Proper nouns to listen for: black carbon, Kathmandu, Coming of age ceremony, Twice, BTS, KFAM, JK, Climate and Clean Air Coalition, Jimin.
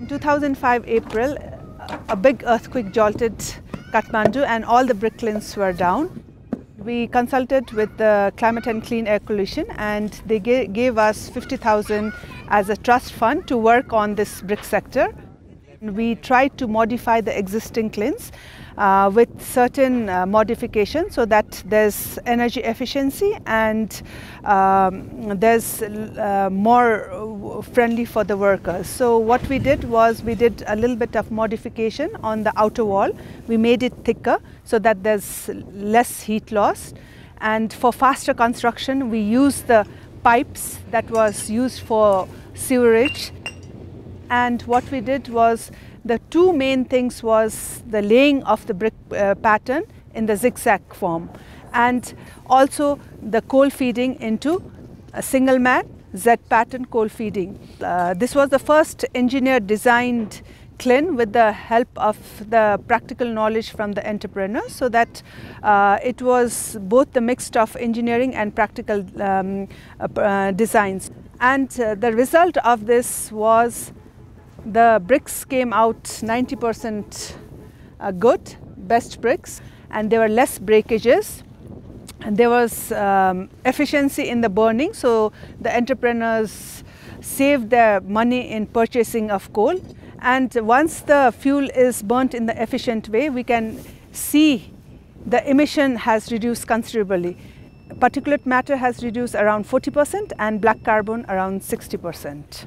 In 2005 April, a big earthquake jolted Kathmandu and all the bricklands were down. We consulted with the Climate and Clean Air Coalition and they gave us 50,000 as a trust fund to work on this brick sector. We tried to modify the existing kilns with certain modifications so that there's energy efficiency and there's more friendly for the workers. So what we did was we did a little bit of modification on the outer wall. We made it thicker so that there's less heat loss, and for faster construction we used the pipes that was used for sewerage. And what we did was, the two main things was the laying of the brick pattern in the zigzag form, and also the coal feeding into a single man Z pattern coal feeding. This was the first engineer designed kiln with the help of the practical knowledge from the entrepreneurs, so that it was both the mix of engineering and practical designs. And the result of this was the bricks came out 90% good, best bricks, and there were less breakages, and there was efficiency in the burning, so the entrepreneurs saved their money in purchasing of coal. And once the fuel is burnt in the efficient way, we can see the emission has reduced considerably. Particulate matter has reduced around 40% and black carbon around 60%.